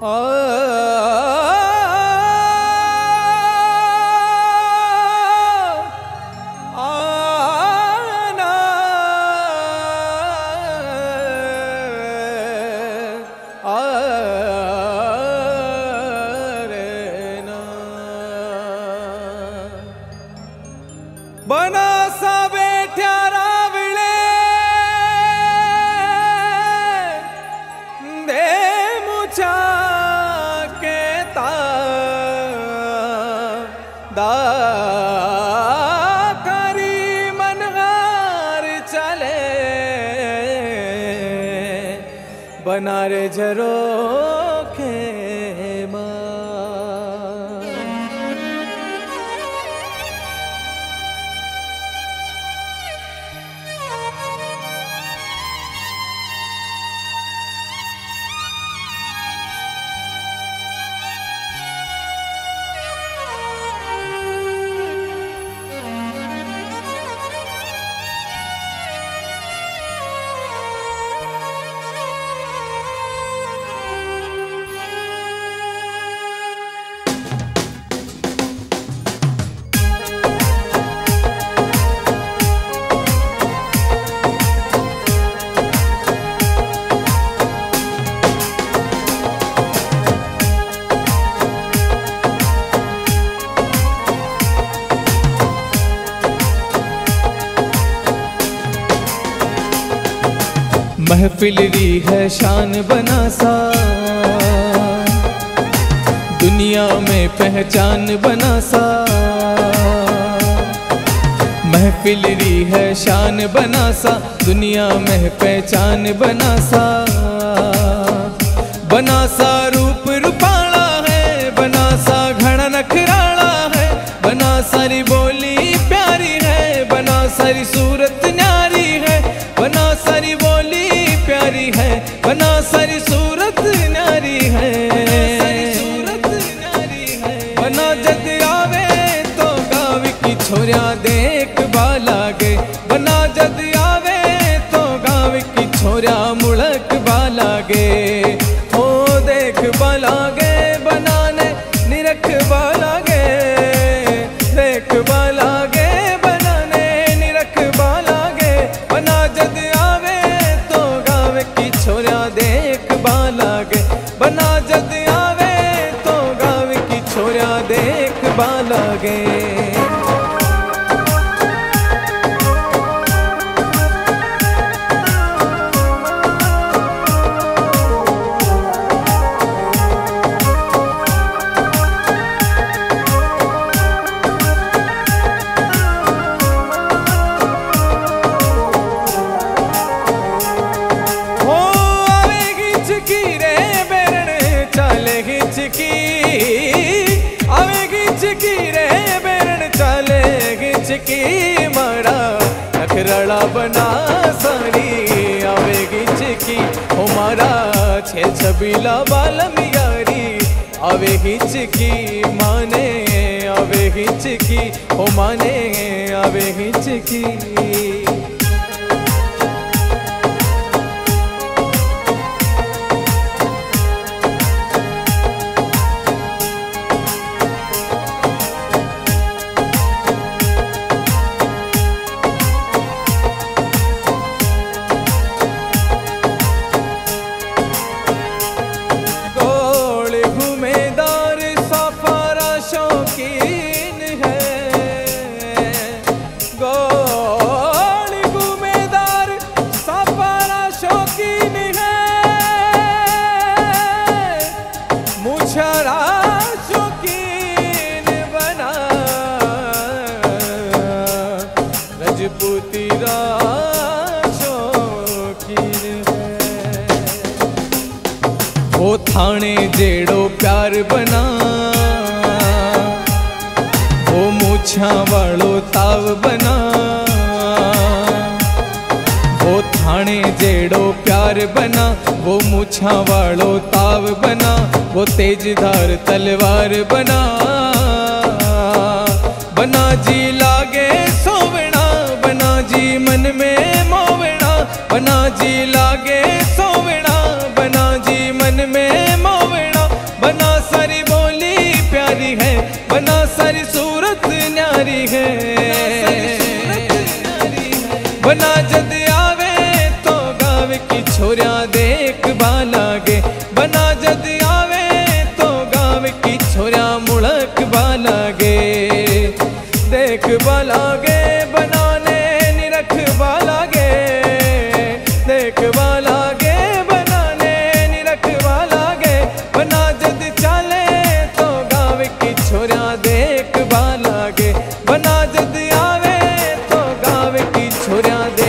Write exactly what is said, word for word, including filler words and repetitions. Banna Jad Aave de mucha keta da kari manhar chale bana re jaro ke ma महफिल री है शान बना सा दुनिया में पहचान बना सा महफिल री है शान बना सा दुनिया में पहचान बना सा बना सा रूप रूपाला है बना सा घड़ा नखराला है बना सारी बोली प्यारी है बना सारी सूरत न्यारी है बना सारी बोली प्यारी है बना सारी सूरत नारी है सूरत नारी है बना जद आवे तो गावे की छोरिया देख बाला गे बना जद आवे तो गावे की छोरिया मुड़क बाला गे ओ देख बाला गे बनाने निरख बाला गे देख बाला गे बनाने निरख बाला गे बना जद देख बाला गे बना जद आवे तो गाँव की छोरा देख बाला गे की मरा नखरड़ा बना सारी आवेगी चिकी हो मारा छे छबीला बालम यारी आवेगी चिकी माने आवेगी चिकी हो माने आवेगी चिकी ओ थाने जेड़ो प्यार बना ओ मूछा वालो ताव बना ओ थाने जेड़ो प्यार बना वो मूछा वालो ताव बना वो तेजधार तलवार बना बना जी लागे सोवना बना जी मन में मोवना बना जी लागे सोवना बना जी मन में मोवना छोरा दे।